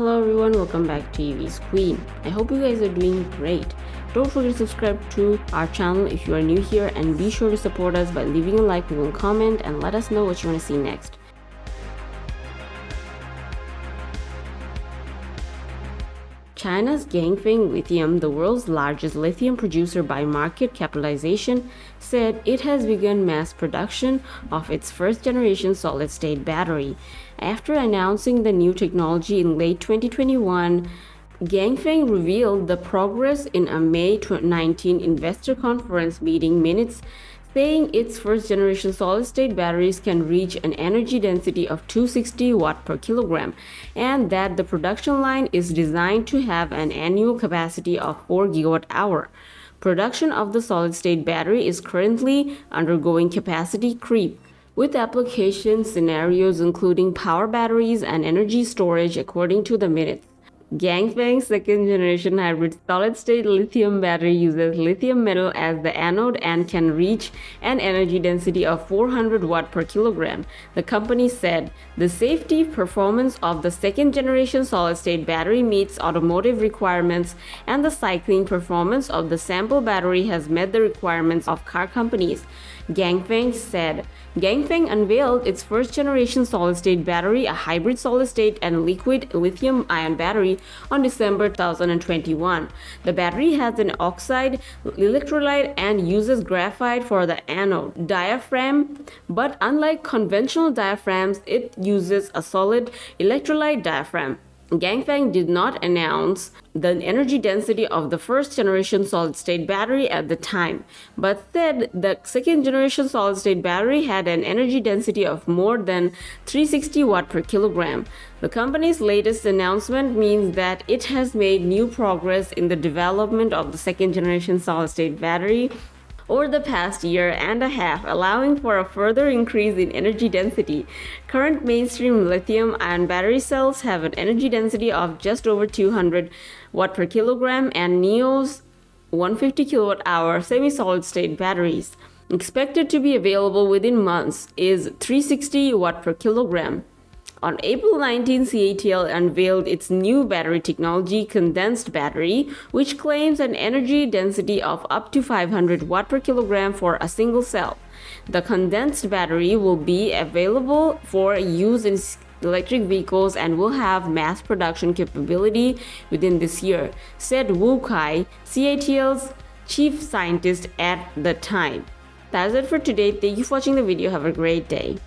Hello everyone, welcome back to EV's Queen. I hope you guys are doing great. Don't forget to subscribe to our channel if you are new here, and be sure to support us by leaving a like, leaving a comment, and let us know what you want to see next. China's Ganfeng Lithium, the world's largest lithium producer by market capitalization, said it has begun mass production of its first-generation solid-state battery. After announcing the new technology in late 2021, Ganfeng revealed the progress in a May 19 investor conference meeting minutes, saying its first-generation solid-state batteries can reach an energy density of 260 watt per kilogram, and that the production line is designed to have an annual capacity of 4 gigawatt hour. Production of the solid-state battery is currently undergoing capacity creep, with application scenarios including power batteries and energy storage, according to the minutes. Ganfeng's second-generation hybrid solid-state lithium battery uses lithium metal as the anode and can reach an energy density of 400 watt per kilogram, the company said. The safety performance of the second-generation solid-state battery meets automotive requirements, and the cycling performance of the sample battery has met the requirements of car companies, Ganfeng said. Ganfeng unveiled its first-generation solid-state battery, a hybrid solid-state and liquid lithium-ion battery, on December 2021. The battery has an oxide electrolyte and uses graphite for the anode diaphragm, but unlike conventional diaphragms, it uses a solid electrolyte diaphragm. Ganfeng did not announce the energy density of the first-generation solid-state battery at the time, but said the second-generation solid-state battery had an energy density of more than 360 watt per kilogram. The company's latest announcement means that it has made new progress in the development of the second-generation solid-state battery over the past year and a half, allowing for a further increase in energy density. Current mainstream lithium-ion battery cells have an energy density of just over 200 watt per kilogram, and NEO's 150 kilowatt hour semi-solid-state batteries, expected to be available within months, is 360 watt per kilogram. On April 19, CATL unveiled its new battery technology, condensed battery, which claims an energy density of up to 500 watt per kilogram for a single cell. The condensed battery will be available for use in electric vehicles and will have mass production capability within this year, said Wu Kai, CATL's chief scientist at the time. That's it for today. Thank you for watching the video. Have a great day.